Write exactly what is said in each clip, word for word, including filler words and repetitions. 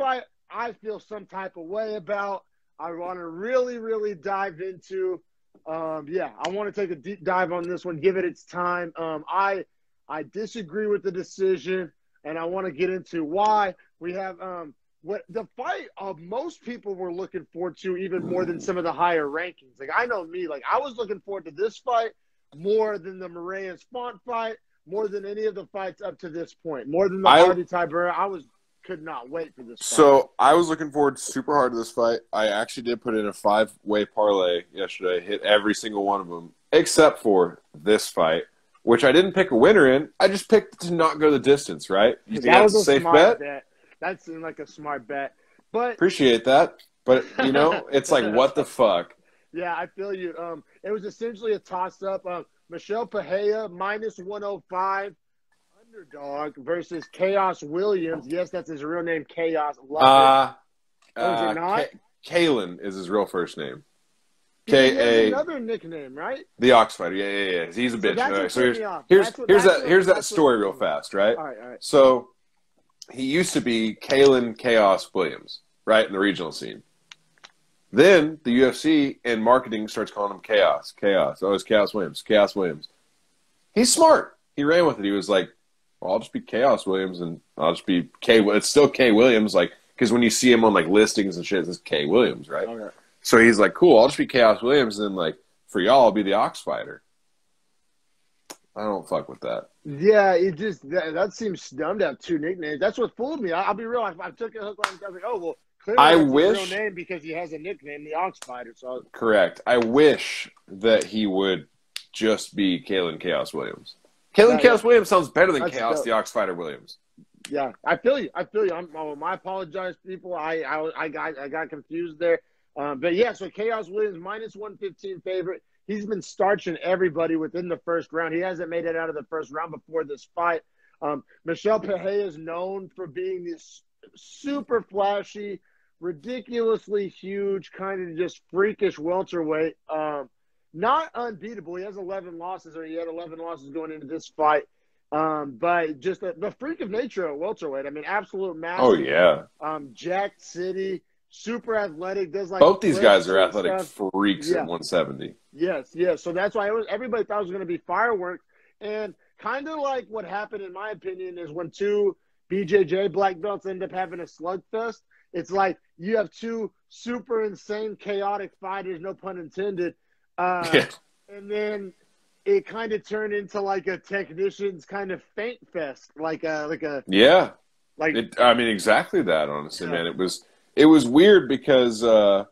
fight I feel some type of way about. I want to really, really dive into. Um, yeah, I want to take a deep dive on this one. Give it its time. Um, I I disagree with the decision, and I want to get into why. We have um, what the fight of most people were looking forward to, even more than some of the higher rankings. Like, I know me, like I was looking forward to this fight more than the Moraes Font fight, more than any of the fights up to this point, more than the I, Hardy Tibera. I was could not wait for this fight. So I was looking forward super hard to this fight. I actually did put in a five-way parlay yesterday, hit every single one of them, except for this fight, which I didn't pick a winner in. I just picked to not go the distance, right? You think that was that's a safe bet? bet? That seemed like a smart bet. But appreciate that. But, you know, it's like, what the fuck? Yeah, I feel you. Um, it was essentially a toss-up. Um, Michel Pereira, minus one oh five. Underdog versus Khaos Williams. Yes, that's his real name, Khaos. Love uh, it. Uh, is it not? Kalen is his real first name. K A. Another nickname, right? The Ox Fighter. Yeah, yeah, yeah. He's a bitch. So all right, so here's here's that's what, here's that here's that story real fast, right? All right, all right. So he used to be Kalen Khaos Williams, right, in the regional scene. Then the U F C and marketing starts calling him Khaos. Khaos. Oh, it's Khaos Williams. Khaos Williams. He's smart. He ran with it. He was like, I'll just be Khaos Williams, and I'll just be K. It's still K. Williams, like, because when you see him on like listings and shit, it's K. Williams, right? Okay. So he's like, cool. I'll just be Khaos Williams, and then, like, for y'all, I'll be the Ox Fighter. I don't fuck with that. Yeah, it just that, that seems dumb to have two nicknames. That's what fooled me. I, I'll be real. I, I took a hook line. I was like, oh well, clearly I that's wish his real name because he has a nickname, the Ox Fighter. So correct. I wish that he would just be Kalen Khaos Williams. Kalen right. Khaos Williams sounds better than Khaos the Ox Fighter Williams. Yeah, I feel you. I feel you. I'm, um, I apologize, people. I, I I got I got confused there. Um, but yeah, so Khaos Williams minus one fifteen favorite. He's been starching everybody within the first round. He hasn't made it out of the first round before this fight. Um, Michel Pereira is known for being this super flashy, ridiculously huge, kind of just freakish welterweight. Um, Not unbeatable. He has eleven losses, or he had eleven losses going into this fight. Um, but just the, the freak of nature at welterweight. I mean, absolute massive. Oh, yeah. Um, Jack City, super athletic. Does like both these guys are athletic stuff. freaks yeah. at one seventy. Yes, yes. So that's why it was, everybody thought it was going to be fireworks. And kind of like what happened, in my opinion, is when two B J J black belts end up having a slugfest, it's like you have two super insane, chaotic fighters, no pun intended. Uh, yeah. And then it kind of turned into like a technician's kind of faint fest, like a like a yeah, like it, I mean exactly that. Honestly, yeah. man, it was it was weird because uh,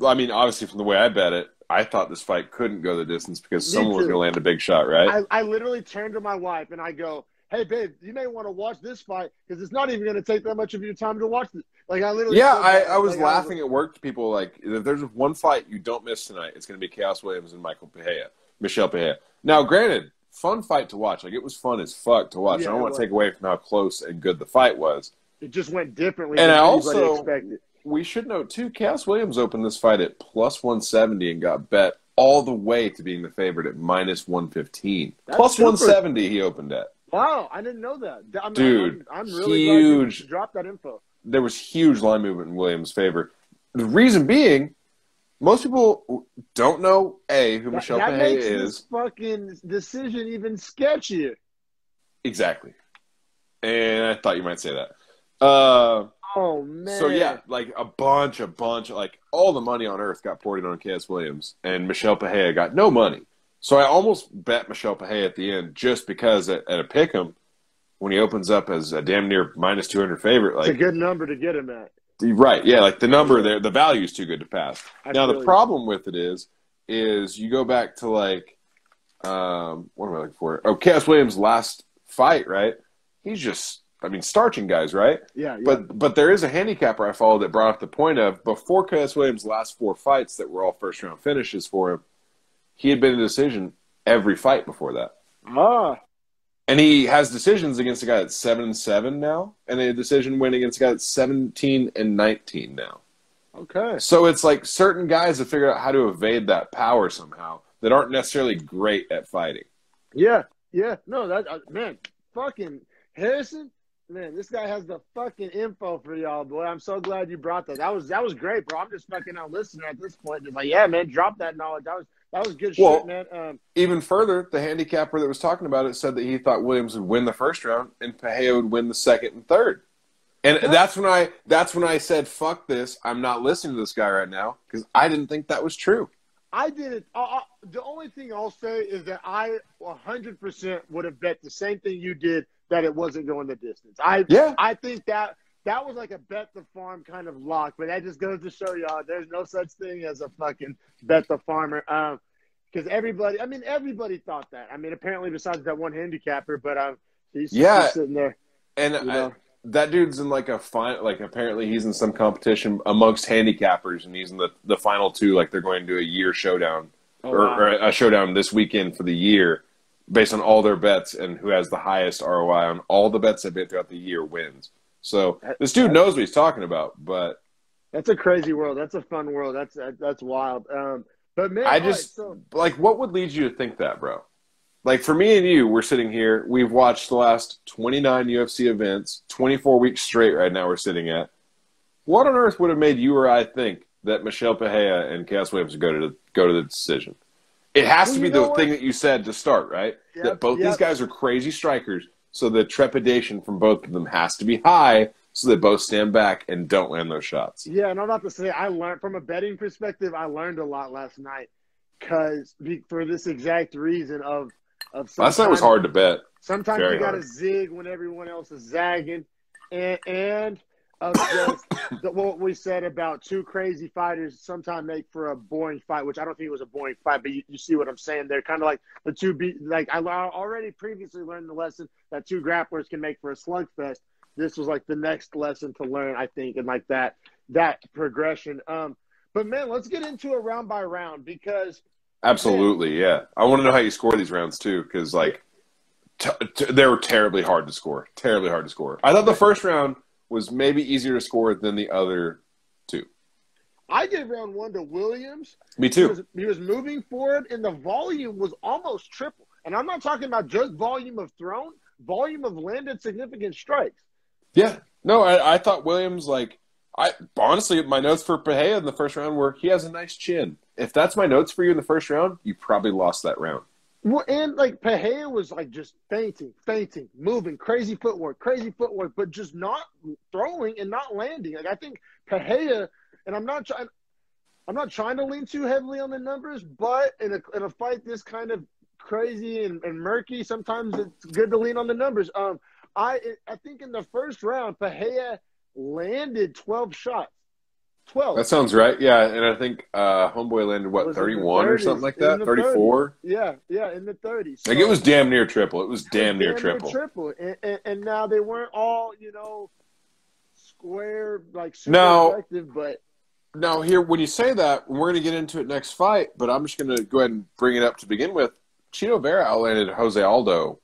well, I mean, obviously from the way I bet it, I thought this fight couldn't go the distance because Me someone too. was going to land a big shot, right? I, I literally turned to my wife and I go, "Hey, babe, you may want to watch this fight because it's not even going to take that much of your time to watch it." Like I literally, yeah, I, I was like, laughing I was, at work to people. Like, if there's one fight you don't miss tonight, it's going to be Khaos Williams and Michael Pereira, Michel Pereira. Now, granted, fun fight to watch. Like, it was fun as fuck to watch. Yeah, I don't want to take away from how close and good the fight was. It just went differently. And than I also expected. We should note too, Khaos Williams opened this fight at plus one seventy and got bet all the way to being the favorite at minus one fifteen. That's plus super. one seventy he opened at. Wow, I didn't know that. I'm, Dude, I'm, I'm really huge. Glad you dropped that info. There was huge line movement in Williams' favor. The reason being, most people don't know, A, who that, Michel Pereira is. That makes this fucking decision even sketchier. Exactly. And I thought you might say that. Uh, oh, man. So, yeah, like a bunch, a bunch, like all the money on earth got poured in on Khaos Williams, and Michel Pereira got no money. So I almost bet Michel Pereira at the end just because at, at a pick'em, when he opens up as a damn near minus two hundred favorite, like, it's a good number to get him at. Right, yeah, like the number there, the value is too good to pass. I now the problem with it is, is you go back to like, um, what am I looking for? Oh, Khaos Williams' last fight, right? He's just, I mean, starching guys, right? Yeah, yeah. But but there is a handicapper I followed that brought up the point of before Khaos Williams' last four fights that were all first round finishes for him, he had been in a decision every fight before that. Ah. And he has decisions against a guy that's seven and seven now, and a decision win against a guy that's seventeen and nineteen now. Okay. So it's like certain guys have figured out how to evade that power somehow that aren't necessarily great at fighting. Yeah, yeah. No, that uh, man, fucking Harrison, Man, this guy has the fucking info for y'all, boy. I'm so glad you brought that. That was that was great, bro. I'm just fucking out listening at this point. Just like, yeah, man, drop that knowledge. That was that was good well, shit, man. Um, even further, the handicapper that was talking about it said that he thought Williams would win the first round and Pereira would win the second and third. And what? that's when I that's when I said, fuck this. I'm not listening to this guy right now because I didn't think that was true. I didn't. Uh, the only thing I'll say is that I one hundred percent would have bet the same thing you did, that it wasn't going the distance. I yeah. I think that that was like a bet the farm kind of lock, but that just goes to show y'all there's no such thing as a fucking bet the farmer. Um, because everybody, I mean, everybody thought that. I mean, apparently besides that one handicapper, but um, he's yeah. just sitting there. And you know. I, that dude's in like a final, like apparently he's in some competition amongst handicappers, and he's in the the final two. Like they're going to do a year showdown oh, or, wow. or a showdown this weekend for the year, based on all their bets, and who has the highest R O I on all the bets they've made throughout the year wins. So this dude knows what he's talking about, but that's a crazy world. That's a fun world. That's that's wild. Um, but man, I just right, so... like what would lead you to think that, bro? Like for me and you, we're sitting here. We've watched the last twenty-nine U F C events, twenty-four weeks straight. Right now, we're sitting at. What on earth would have made you or I think that Michel Pereira and Khaos Williams go to the, go to the decision? It has well, to be the what? thing that you said to start, right? Yep, that both yep. these guys are crazy strikers, so the trepidation from both of them has to be high so they both stand back and don't land those shots. Yeah, and I'm about to say, I learned from a betting perspective, I learned a lot last night because for this exact reason of of last night was hard to bet. Sometimes Very you got to zig when everyone else is zagging, and and of just the, what we said about two crazy fighters sometimes make for a boring fight, which I don't think it was a boring fight, but you, you see what I'm saying. They're kind of like the two be like I already previously learned the lesson that two grapplers can make for a slugfest. This was like the next lesson to learn, I think, and like that that progression. Um, but man, let's get into it round by round because absolutely, man, yeah. I want to know how you score these rounds too, because like t t they were terribly hard to score, terribly hard to score. I thought the first round was maybe easier to score than the other two. I gave round one to Williams. Me too. He was, he was moving forward, and the volume was almost triple. And I'm not talking about just volume of thrown, volume of landed significant strikes. Yeah. No, I, I thought Williams, like, I honestly, my notes for Pereira in the first round were he has a nice chin. If that's my notes for you in the first round, you probably lost that round. Well, and, like, Pereira was, like, just fainting, fainting, moving, crazy footwork, crazy footwork, but just not throwing and not landing. Like, I think Pereira, and I'm not trying I'm not trying to lean too heavily on the numbers, but in a, in a fight this kind of crazy and, and murky, sometimes it's good to lean on the numbers. Um, I I think in the first round, Pereira landed twelve shots. twelve. That sounds right. Yeah, and I think uh, Homeboy landed, what, thirty-one or something like that? thirty-four? Yeah, yeah, in the thirties. So, like, it was damn near triple. It was damn near triple. triple. And, and, and now they weren't all, you know, square, like, super now, effective, but... Now, here, when you say that, we're going to get into it next fight, but I'm just going to go ahead and bring it up to begin with. Chito Vera outlanded Jose Aldo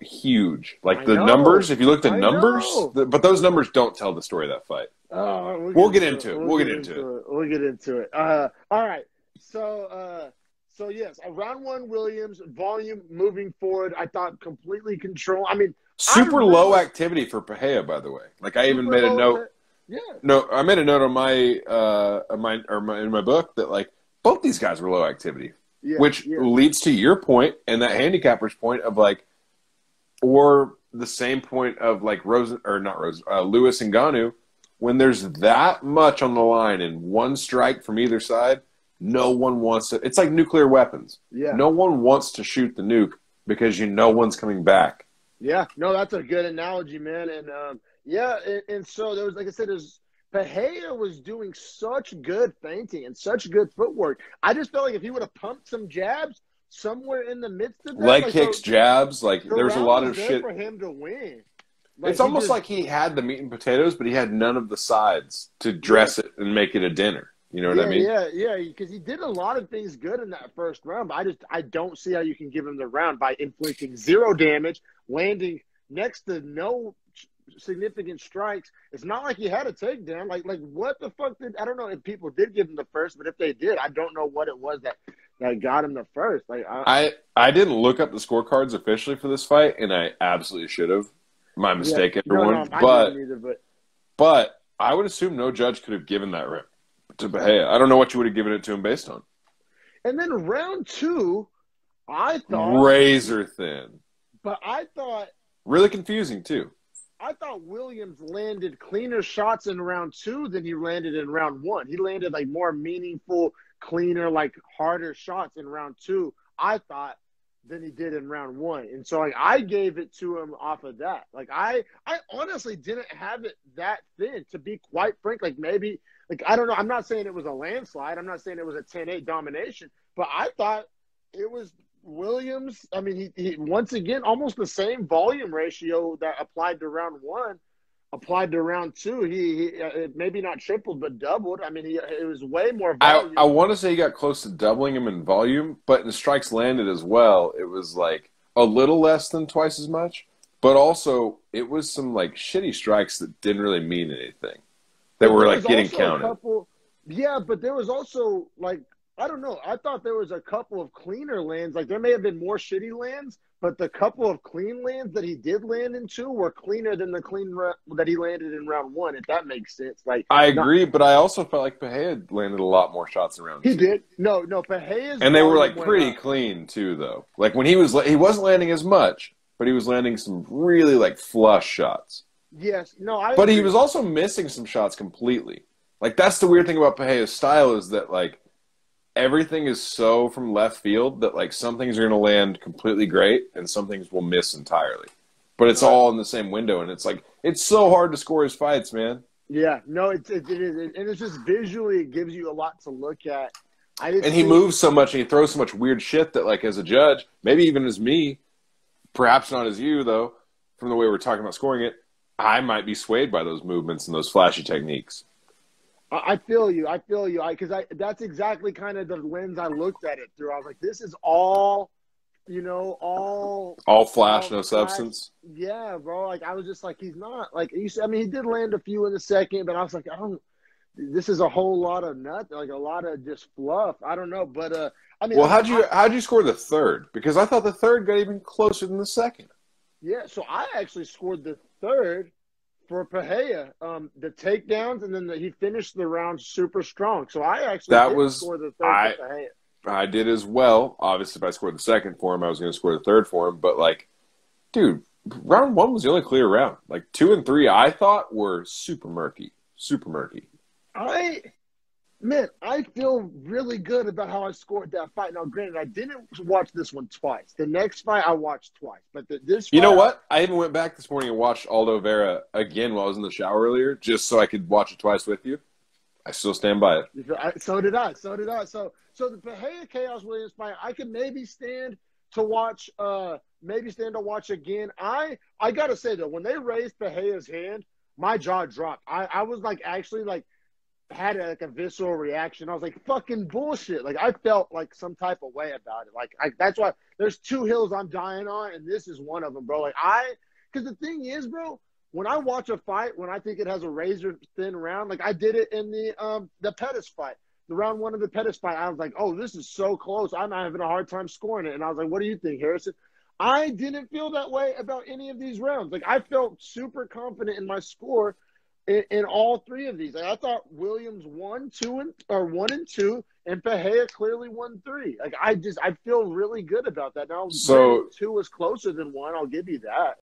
huge. Like, I the know. numbers, if you look at the I numbers, the, but those numbers don't tell the story of that fight. Oh, we'll, we'll get into it. it. We'll get into it. We'll get into it. Uh, all right. So, uh, so yes, round one, Williams, volume moving forward. I thought completely control. I mean, super I low was, activity for Pereira, by the way. Like I even made a note. Yeah. No, I made a note on my, uh, on my, or my, in my book that like both these guys were low activity, yeah, which yeah. leads to your point and that handicapper's point of like, or the same point of like Rosen or not Rosen, uh, Lewis and Ngannou. When there's that much on the line and one strike from either side, no one wants to. It's like nuclear weapons. Yeah. No one wants to shoot the nuke because you know one's coming back. Yeah. No, that's a good analogy, man. And, um, yeah, and, and so there was, like I said, there's Pereira was doing such good feinting and such good footwork. I just felt like if he would have pumped some jabs somewhere in the midst of that. Leg like kicks, those, jabs. Like, the there's a lot of shit. For him to win. Like it's almost just, like he had the meat and potatoes, but he had none of the sides to dress yeah. it and make it a dinner. You know what yeah, I mean? Yeah, yeah, because he did a lot of things good in that first round, but I just I don't see how you can give him the round by inflicting zero damage, landing next to no significant strikes. It's not like he had a takedown. Like, like what the fuck did – I don't know if people did give him the first, but if they did, I don't know what it was that – that got him the first. Like I, I I didn't look up the scorecards officially for this fight, and I absolutely should have. my mistake, yeah. everyone. No, no, but, I either, but but I would assume no judge could have given that rip to Bahia. I don't know what you would have given it to him based on. And then round two, I thought razor thin. But I thought really confusing too. I thought Williams landed cleaner shots in round two than he landed in round one. He landed like more meaningful, cleaner, like harder shots in round two, I thought, than he did in round one. And so like I gave it to him off of that. Like I I honestly didn't have it that thin, to be quite frank. Like maybe like I don't know. I'm not saying it was a landslide. I'm not saying it was a ten eight domination, but I thought it was Williams, I mean, he, he once again, almost the same volume ratio that applied to round one applied to round two. He, he uh, maybe not tripled, but doubled. I mean, he, it was way more volume. I, I want to say he got close to doubling him in volume, but in strikes landed as well, it was like a little less than twice as much, but also it was some like shitty strikes that didn't really mean anything that were like getting counted. Couple, yeah, but there was also like, I don't know. I thought there was a couple of cleaner lands. Like, there may have been more shitty lands, but the couple of clean lands that he did land into were cleaner than the clean that he landed in round one, if that makes sense. Like, I agree, not, but I also felt like Pereira landed a lot more shots in round two. He did. No, no, Pereira's... And they were, like, pretty out. clean, too, though. Like, when he was... He wasn't landing as much, but he was landing some really, like, flush shots. Yes. No, I... But agree. He was also missing some shots completely. Like, that's the weird thing about Pereira's style is that, like... Everything is so from left field that like some things are going to land completely great and some things will miss entirely. But it's all in the same window, and it's like it's so hard to score his fights, man. Yeah, no, it it, it is, and it's just visually it gives you a lot to look at. I didn't and he moves so much and he throws so much weird shit that like as a judge, maybe even as me, perhaps not as you though, from the way we're talking about scoring it, I might be swayed by those movements and those flashy techniques. I feel you. I feel you. Because I, I that's exactly kind of the lens I looked at it through. I was like, this is all, you know, all... All flash, all no flash. substance. Yeah, bro. Like, I was just like, he's not. Like, he, I mean, he did land a few in the second, but I was like, I don't... This is a whole lot of nothing. Like, a lot of just fluff. I don't know, but... uh, I mean, Well, I, how'd you, I, how'd you score the third? Because I thought the third got even closer than the second. Yeah, so I actually scored the third for Pereira, um, the takedowns, and then the, he finished the round super strong. So I actually that did was, score the third I, for Pereira. I did as well. Obviously, if I scored the second for him, I was going to score the third for him. But, like, dude, round one was the only clear round. Like, two and three, I thought, were super murky. Super murky. I – man, I feel really good about how I scored that fight. Now, granted, I didn't watch this one twice. The next fight I watched twice. But the, this fight, You know what? I even went back this morning and watched Aldo Vera again while I was in the shower earlier just so I could watch it twice with you. I still stand by it. I, so did I. So did I. So so the Pereira Khaos Williams fight, I could maybe stand to watch uh, – maybe stand to watch again. I, I got to say, though, when they raised Pereira's hand, my jaw dropped. I, I was, like, actually, like, had a, like a visceral reaction. I was like, fucking bullshit. Like, I felt like some type of way about it. Like, I, that's why there's two hills I'm dying on, and this is one of them, bro. Like, I, because the thing is, bro, when I watch a fight, when I think it has a razor thin round, like I did it in the um the Pettis fight, the round one of the Pettis fight. I was like, oh, this is so close. I'm having a hard time scoring it. And I was like, what do you think, Harrison? I didn't feel that way about any of these rounds. Like, I felt super confident in my score In, in all three of these. Like, I thought Williams won two and or one and two, and Pereira clearly won three. Like, I just I feel really good about that. Now, so two was closer than one. I'll give you that.